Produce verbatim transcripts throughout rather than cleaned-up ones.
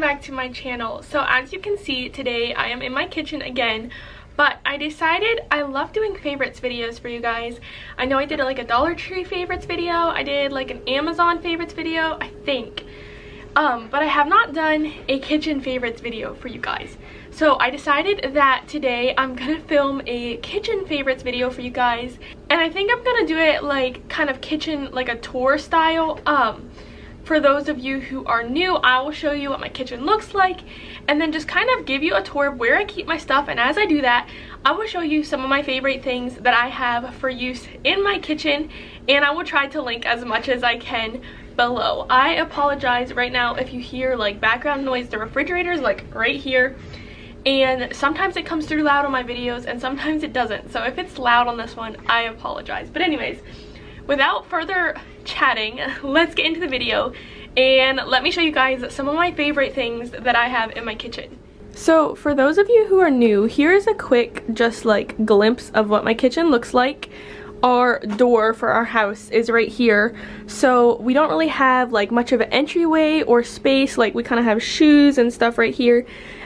welcome back to my channel. So as you can see, today I am in my kitchen again, but I decided I love doing favorites videos for you guys. I know I did like a Dollar Tree favorites video, I did like an Amazon favorites video, I think, um but I have not done a kitchen favorites video for you guys. So I decided that today I'm gonna film a kitchen favorites video for you guys, and I think I'm gonna do it like kind of kitchen, like a tour style. um For those of you who are new, I will show you what my kitchen looks like and then just kind of give you a tour of where I keep my stuff, and as I do that, I will show you some of my favorite things that I have for use in my kitchen, and I will try to link as much as I can below. I apologize right now if you hear like background noise. The refrigerator is like right here, and sometimes it comes through loud on my videos and sometimes it doesn't, so if it's loud on this one, I apologize. But anyways, without further chatting, let's get into the video and let me show you guys some of my favorite things that I have in my kitchen. So for those of you who are new, here's a quick just like glimpse of what my kitchen looks like. Our door for our house is right here, so we don't really have like much of an entryway or space. Like we kind of have shoes and stuff right here,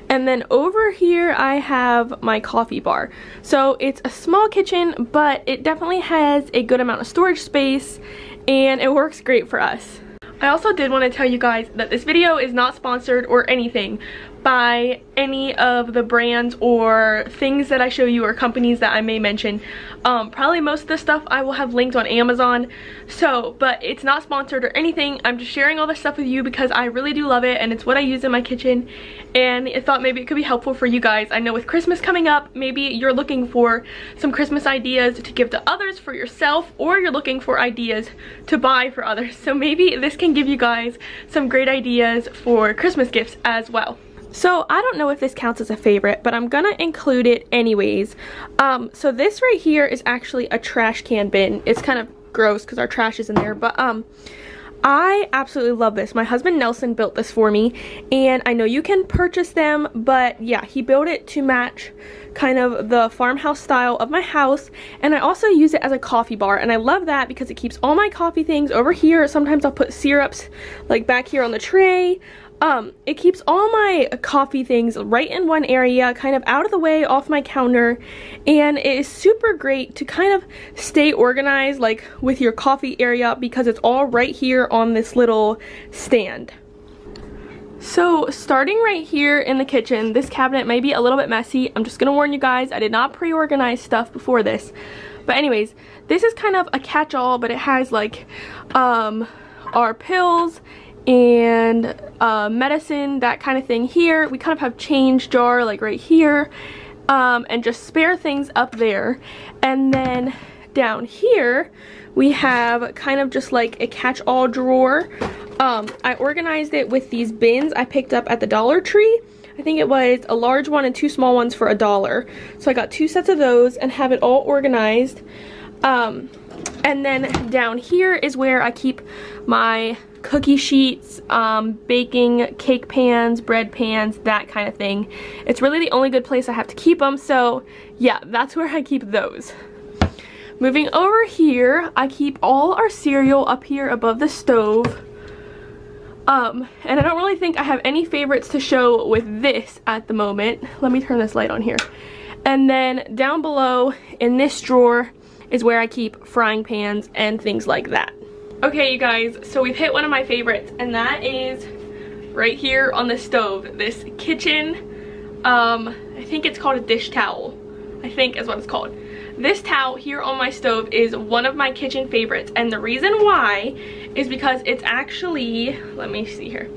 and then over here I have my coffee bar. So it's a small kitchen, but it definitely has a good amount of storage space and it works great for us. I also did want to tell you guys that this video is not sponsored or anything by any of the brands or things that I show you or companies that I may mention. Um, probably most of the stuff I will have linked on Amazon, so, but it's not sponsored or anything. I'm just sharing all this stuff with you because I really do love it and it's what I use in my kitchen, and I thought maybe it could be helpful for you guys. I know with Christmas coming up, maybe you're looking for some Christmas ideas to give to others for yourself, or you're looking for ideas to buy for others, so maybe this can give you guys some great ideas for Christmas gifts as well. So I don't know if this counts as a favorite, but I'm gonna include it anyways. Um, so this right here is actually a trash can bin. It's kind of gross because our trash is in there, but um, I absolutely love this. My husband Nelson built this for me, and I know you can purchase them, but yeah, he built it to match kind of the farmhouse style of my house, and I also use it as a coffee bar, and I love that because it keeps all my coffee things over here. Sometimes I'll put syrups like back here on the tray. Um, it keeps all my coffee things right in one area, kind of out of the way, off my counter, and it is super great to kind of stay organized like with your coffee area because it's all right here on this little stand. So starting right here in the kitchen, this cabinet may be a little bit messy. I'm just going to warn you guys, I did not pre-organize stuff before this. But anyways, this is kind of a catch-all, but it has like um, our pills and uh, medicine, that kind of thing here. We kind of have change jar like right here, um, and just spare things up there. And then down here we have kind of just like a catch-all drawer. um, I organized it with these bins I picked up at the Dollar Tree. I think it was a large one and two small ones for a dollar, so I got two sets of those and have it all organized. Um, and then down here is where I keep my cookie sheets, um, baking cake pans, bread pans, that kind of thing. It's really the only good place I have to keep them, so yeah, that's where I keep those. Moving over here, I keep all our cereal up here above the stove. Um, and I don't really think I have any favorites to show with this at the moment. Let me turn this light on here. And then down below in this drawer is where I keep frying pans and things like that. Okay, you guys, so we've hit one of my favorites, and that is right here on the stove, this kitchen, um, I think it's called a dish towel, I think is what it's called. This towel here on my stove is one of my kitchen favorites, and the reason why is because it's actually, let me see here,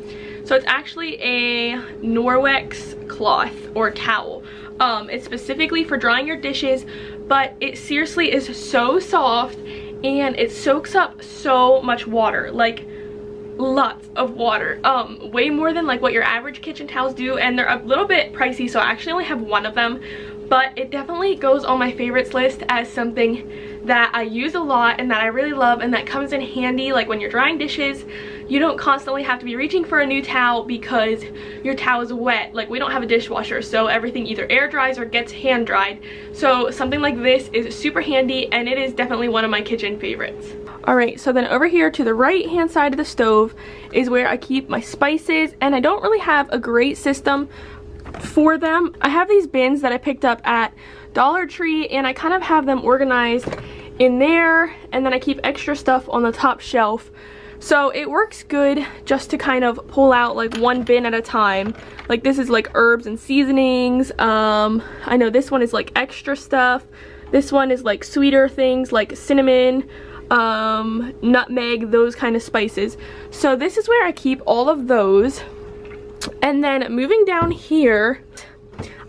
so it's actually a Norwex cloth or towel. Um, it's specifically for drying your dishes, but it seriously is so soft, and it soaks up so much water, like lots of water, um way more than like what your average kitchen towels do, and they're a little bit pricey, so I actually only have one of them, but it definitely goes on my favorites list as something that I use a lot and that I really love and that comes in handy like when you're drying dishes you don't constantly have to be reaching for a new towel because your towel is wet. Like, we don't have a dishwasher, so everything either air dries or gets hand dried. So something like this is super handy, and it is definitely one of my kitchen favorites. Alright, so then over here to the right hand side of the stove is where I keep my spices, and I don't really have a great system for them. I have these bins that I picked up at Dollar Tree, and I kind of have them organized in there, and then I keep extra stuff on the top shelf. So it works good just to kind of pull out like one bin at a time. Like, this is like herbs and seasonings. Um, I know this one is like extra stuff. This one is like sweeter things like cinnamon, um, nutmeg, those kind of spices. So this is where I keep all of those. And then moving down here,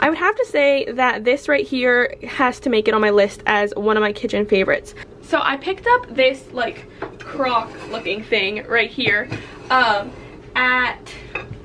I would have to say that this right here has to make it on my list as one of my kitchen favorites. So I picked up this like crock looking thing right here um, at,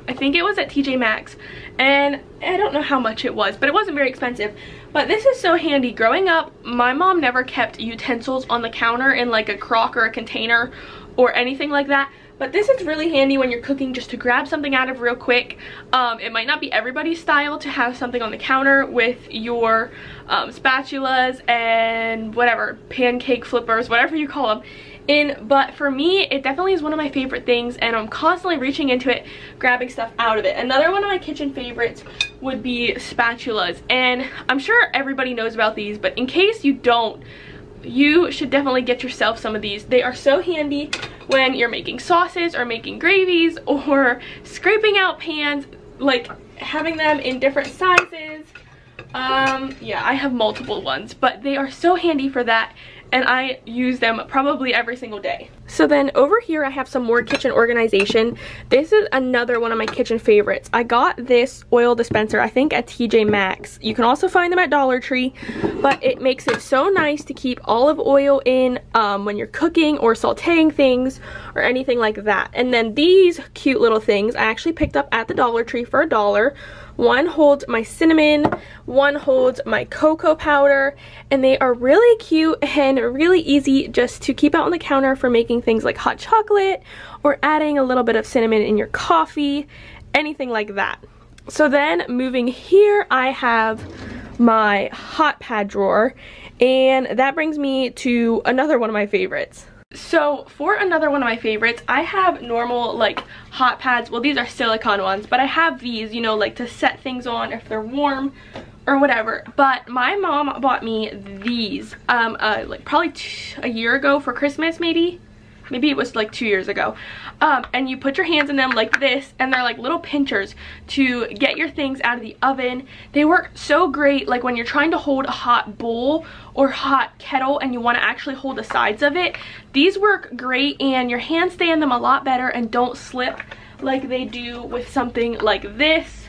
I think it was at T J Maxx, and I don't know how much it was, but it wasn't very expensive. But this is so handy. Growing up, my mom never kept utensils on the counter in like a crock or a container or anything like that. But this is really handy when you're cooking, just to grab something out of real quick. Um, it might not be everybody's style to have something on the counter with your um, spatulas and whatever, pancake flippers, whatever you call them, in. But for me, it definitely is one of my favorite things, and I'm constantly reaching into it, grabbing stuff out of it. Another one of my kitchen favorites would be spatulas. And I'm sure everybody knows about these, but in case you don't, you should definitely get yourself some of these. They are so handy when you're making sauces or making gravies or scraping out pans, like having them in different sizes. Um, yeah, I have multiple ones, but they are so handy for that, and I use them probably every single day. So then over here I have some more kitchen organization. This is another one of my kitchen favorites. I got this oil dispenser, I think, at T J Maxx. You can also find them at Dollar Tree, but it makes it so nice to keep olive oil in um, when you're cooking or sauteing things or anything like that. And then these cute little things I actually picked up at the Dollar Tree for a dollar. One holds my cinnamon, one holds my cocoa powder, and they are really cute and really easy just to keep out on the counter for making things like hot chocolate or adding a little bit of cinnamon in your coffee, anything like that. So then moving here, I have my hot pad drawer, and that brings me to another one of my favorites. So for another one of my favorites, I have normal like hot pads. Well, these are silicone ones, but I have these, you know, like to set things on if they're warm or whatever. But my mom bought me these um uh, like probably t a year ago for Christmas, maybe maybe it was like two years ago. Um and you put your hands in them like this, and they're like little pinchers to get your things out of the oven. They work so great like when you're trying to hold a hot bowl or hot kettle and you want to actually hold the sides of it. These work great, and your hands stay in them a lot better and don't slip like they do with something like this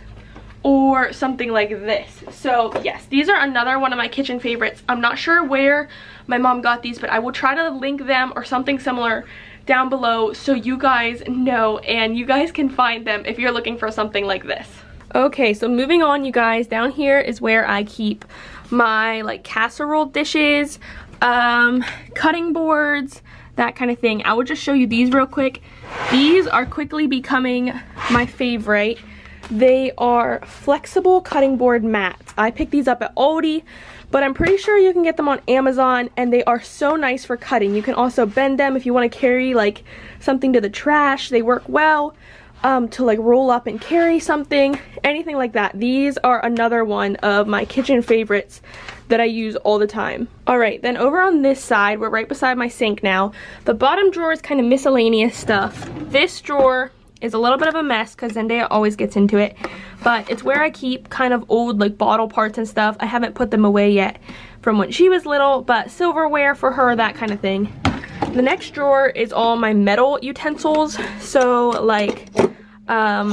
or something like this. So yes, these are another one of my kitchen favorites. I'm not sure where my mom got these, but I will try to link them or something similar down below so you guys know and you guys can find them if you're looking for something like this. Okay, so moving on, you guys, down here is where I keep my like casserole dishes, um, cutting boards, that kind of thing. I will just show you these real quick. These are quickly becoming my favorite. They are flexible cutting board mats. I picked these up at Aldi, but I'm pretty sure you can get them on Amazon, and they are so nice for cutting. You can also bend them if you want to carry like something to the trash. They work well um, to like roll up and carry something, anything like that. These are another one of my kitchen favorites that I use all the time. Alright, then over on this side, we're right beside my sink now. The bottom drawer is kind of miscellaneous stuff. This drawer is a little bit of a mess because Zendaya always gets into it, but it's where I keep kind of old like bottle parts and stuff. I haven't put them away yet from when she was little, but silverware for her, that kind of thing. The next drawer is all my metal utensils, so like um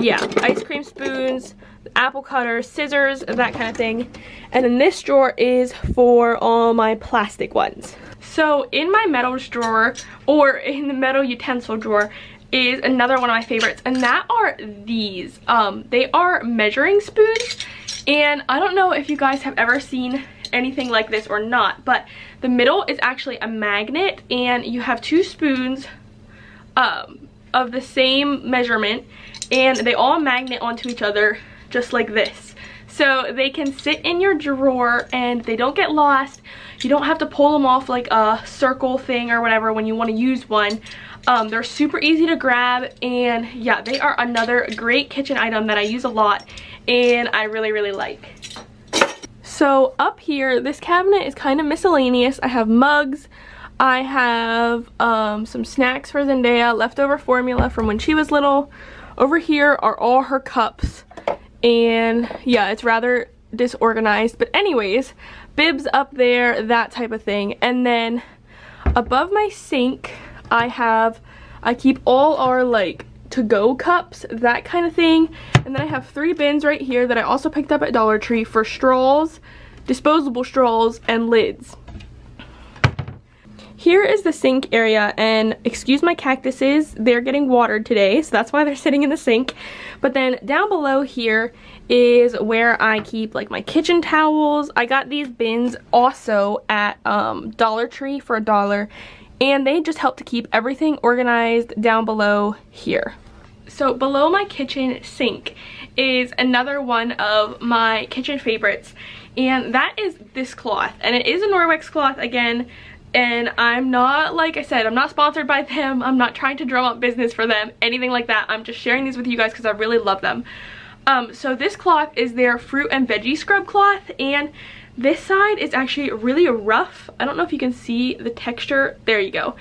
yeah, ice cream spoons, apple cutters, scissors, that kind of thing. And then this drawer is for all my plastic ones. So in my metals drawer, or in the metal utensil drawer, is another one of my favorites, and that are these. Um, they are measuring spoons, and I don't know if you guys have ever seen anything like this or not, but the middle is actually a magnet, and you have two spoons um, of the same measurement, and they all magnet onto each other just like this. So they can sit in your drawer and they don't get lost. You don't have to pull them off like a circle thing or whatever when you want to use one. Um, they're super easy to grab, and yeah, they are another great kitchen item that I use a lot and I really, really like. So up here, this cabinet is kind of miscellaneous. I have mugs. I have um, some snacks for Zendaya, leftover formula from when she was little. Over here are all her cups. And yeah, it's rather disorganized, but anyways, bibs up there, that type of thing. And then above my sink I have I keep all our like to-go cups, that kind of thing. And then I have three bins right here that I also picked up at Dollar Tree for straws, disposable straws, and lids. Here is the sink area, and excuse my cactuses, they're getting watered today, so that's why they're sitting in the sink. But then down below here is where I keep like my kitchen towels. I got these bins also at um, Dollar Tree for a dollar, and they just help to keep everything organized down below here. So below my kitchen sink is another one of my kitchen favorites, and that is this cloth, and it is a Norwex cloth again. And I'm not, like I said, I'm not sponsored by them. I'm not trying to drum up business for them, anything like that. I'm just sharing these with you guys because I really love them. Um, so this cloth is their fruit and veggie scrub cloth, and this side is actually really rough. I don't know if you can see the texture. There you go.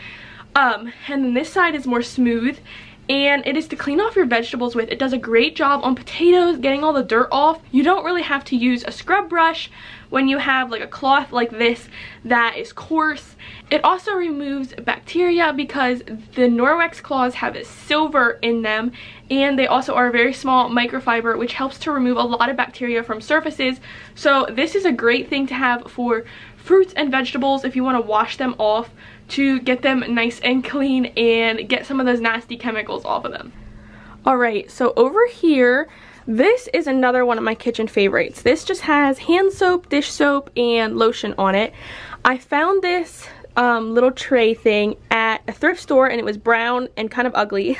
Um, and then this side is more smooth, and it is to clean off your vegetables with. It does a great job on potatoes, getting all the dirt off. You don't really have to use a scrub brush when you have like a cloth like this that is coarse. It also removes bacteria because the Norwex cloths have silver in them, and they also are very small microfiber, which helps to remove a lot of bacteria from surfaces. So this is a great thing to have for fruits and vegetables if you want to wash them off, to get them nice and clean and get some of those nasty chemicals off of them. Alright, so over here, this is another one of my kitchen favorites. This just has hand soap, dish soap, and lotion on it. I found this um, little tray thing at a thrift store, and it was brown and kind of ugly.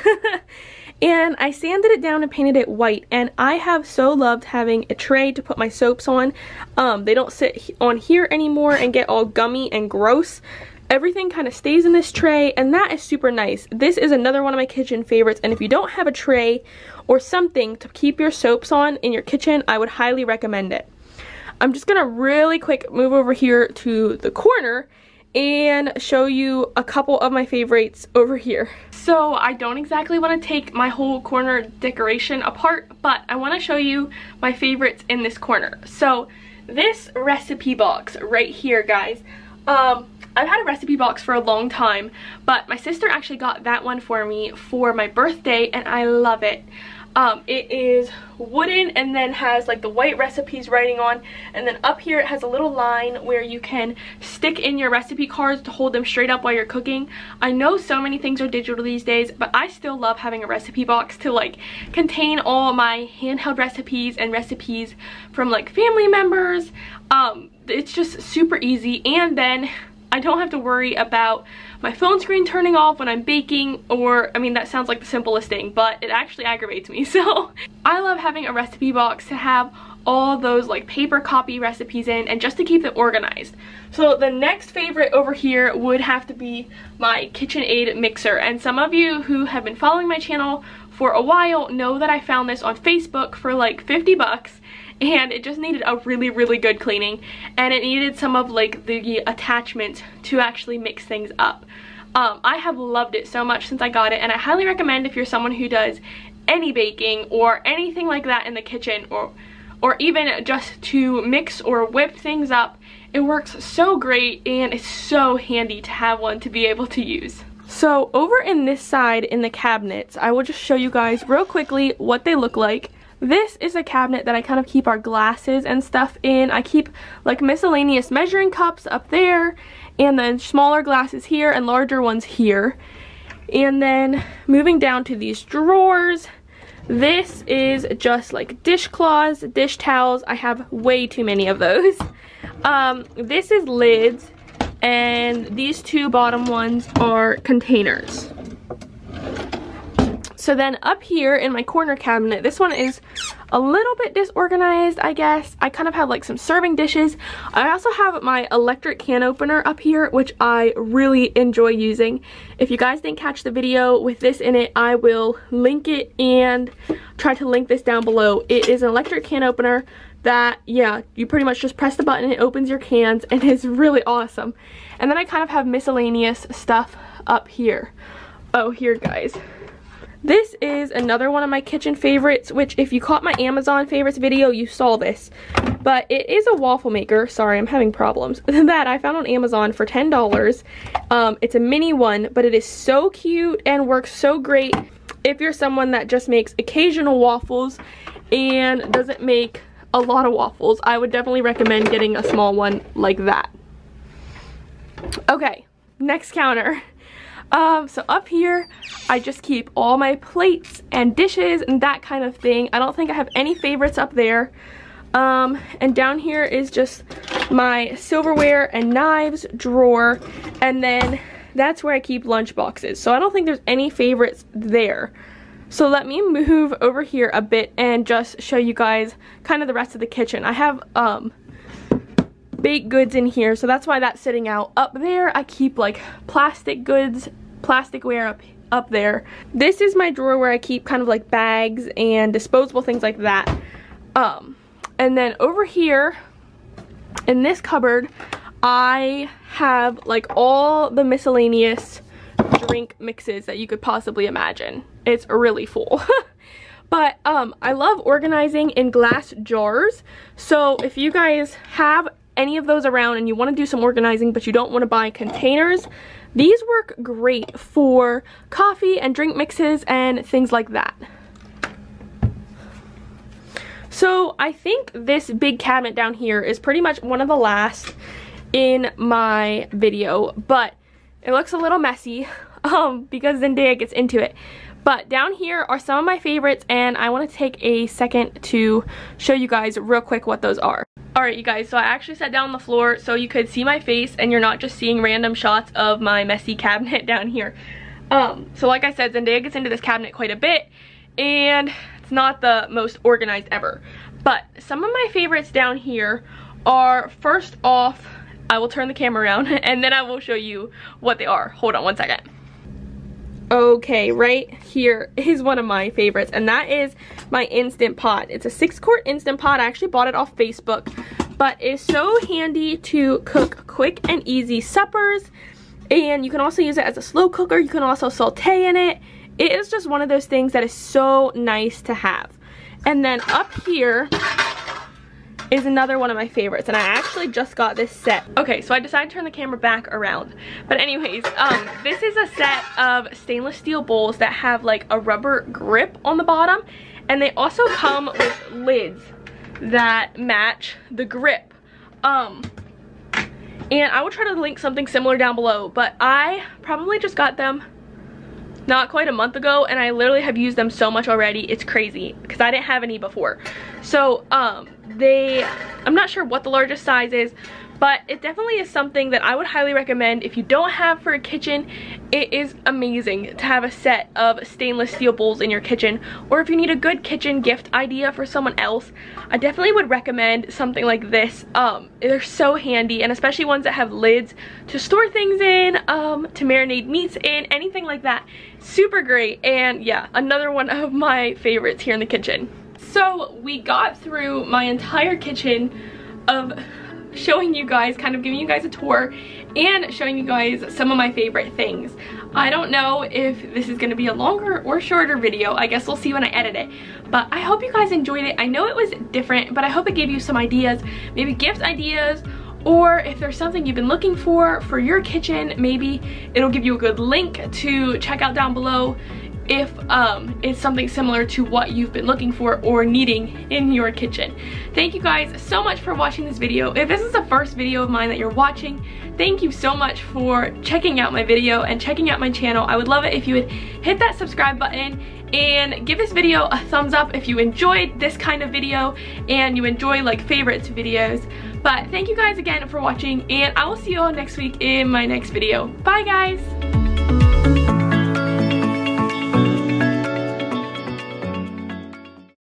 And I sanded it down and painted it white, and I have so loved having a tray to put my soaps on. Um, they don't sit on here anymore and get all gummy and gross. Everything kind of stays in this tray, and that is super nice. This is another one of my kitchen favorites, and if you don't have a tray or something to keep your soaps on in your kitchen, I would highly recommend it. I'm just going to really quick move over here to the corner and show you a couple of my favorites over here. So I don't exactly want to take my whole corner decoration apart, but I want to show you my favorites in this corner. So this recipe box right here, guys, um I've had a recipe box for a long time, but my sister actually got that one for me for my birthday, and I love it. Um, it is wooden and then has like the white recipes writing on, and then up here it has a little line where you can stick in your recipe cards to hold them straight up while you're cooking. I know so many things are digital these days, but I still love having a recipe box to like contain all my handheld recipes and recipes from like family members. Um, it's just super easy, and then I don't have to worry about my phone screen turning off when I'm baking, or, I mean, that sounds like the simplest thing, but it actually aggravates me. So I love having a recipe box to have all those like paper copy recipes in, and just to keep them organized. So the next favorite over here would have to be my KitchenAid mixer, and some of you who have been following my channel for a while know that I found this on Facebook for like fifty bucks. And it just needed a really, really good cleaning, and it needed some of like the attachments to actually mix things up. Um, I have loved it so much since I got it, and I highly recommend if you're someone who does any baking or anything like that in the kitchen, or, or even just to mix or whip things up. It works so great, and it's so handy to have one to be able to use. So over in this side in the cabinets, I will just show you guys real quickly what they look like. This is a cabinet that I kind of keep our glasses and stuff in. I keep like miscellaneous measuring cups up there, and then smaller glasses here and larger ones here. And then moving down to these drawers, this is just like dishcloths, dish towels. I have way too many of those. Um, this is lids, and these two bottom ones are containers. So then up here in my corner cabinet, this one is a little bit disorganized, I guess. I kind of have like some serving dishes. I also have my electric can opener up here, which I really enjoy using. If you guys didn't catch the video with this in it, I will link it and try to link this down below. It is an electric can opener that, yeah, you pretty much just press the button, it opens your cans, and it's really awesome. And then I kind of have miscellaneous stuff up here. Oh, here, guys. This is another one of my kitchen favorites, which if you caught my Amazon favorites video, you saw this. But it is a waffle maker. Sorry, I'm having problems. That I found on Amazon for ten dollars. Um, it's a mini one, but it is so cute and works so great if you're someone that just makes occasional waffles and doesn't make a lot of waffles. I would definitely recommend getting a small one like that. Okay, next counter. Um, so up here, I just keep all my plates and dishes and that kind of thing. I don't think I have any favorites up there. Um, and down here is just my silverware and knives drawer. And then that's where I keep lunch boxes. So I don't think there's any favorites there. So let me move over here a bit and just show you guys kind of the rest of the kitchen. I have, um... baked goods in here, so that's why that's sitting out up there. I keep like plastic goods, plasticware up up there. This is my drawer where I keep kind of like bags and disposable things like that. Um, and then over here in this cupboard, I have like all the miscellaneous drink mixes that you could possibly imagine. It's really full. But um, I love organizing in glass jars. So if you guys have any of those around and you want to do some organizing but you don't want to buy containers, these work great for coffee and drink mixes and things like that. So I think this big cabinet down here is pretty much one of the last in my video, but it looks a little messy um, because Zendaya gets into it. But down here are some of my favorites, and I want to take a second to show you guys real quick what those are. Alright, you guys, so I actually sat down on the floor so you could see my face and you're not just seeing random shots of my messy cabinet down here. Um, so like I said, Zendaya gets into this cabinet quite a bit, and it's not the most organized ever. But some of my favorites down here are, first off, I will turn the camera around and then I will show you what they are. Hold on one second. Okay, right here is one of my favorites, and that is my Instant Pot. It's a six-quart Instant Pot. I actually bought it off Facebook, but it's so handy to cook quick and easy suppers, and you can also use it as a slow cooker. You can also saute in it. It is just one of those things that is so nice to have. And then up here is another one of my favorites, and I actually just got this set. Okay, so I decided to turn the camera back around. But anyways, um, this is a set of stainless steel bowls that have like a rubber grip on the bottom, and they also come with lids that match the grip. Um, and I will try to link something similar down below, but I probably just got them not quite a month ago, and I literally have used them so much already. It's crazy because I didn't have any before. So um, they, I'm not sure what the largest size is, but it definitely is something that I would highly recommend if you don't have for a kitchen. It is amazing to have a set of stainless steel bowls in your kitchen, or if you need a good kitchen gift idea for someone else, I definitely would recommend something like this. Um, they're so handy, and especially ones that have lids to store things in, um, to marinate meats in, anything like that. Super great, and yeah, another one of my favorites here in the kitchen. So we got through my entire kitchen of showing you guys, kind of giving you guys a tour and showing you guys some of my favorite things. I don't know if this is going to be a longer or shorter video. I guess we'll see when I edit it. But I hope you guys enjoyed it. I know it was different, but I hope it gave you some ideas, maybe gift ideas, or if there's something you've been looking for for your kitchen, maybe it'll give you a good link to check out down below if um, it's something similar to what you've been looking for or needing in your kitchen. Thank you guys so much for watching this video. If this is the first video of mine that you're watching, thank you so much for checking out my video and checking out my channel. I would love it if you would hit that subscribe button and give this video a thumbs up if you enjoyed this kind of video and you enjoy like favorites videos. But thank you guys again for watching, and I will see you all next week in my next video. Bye guys!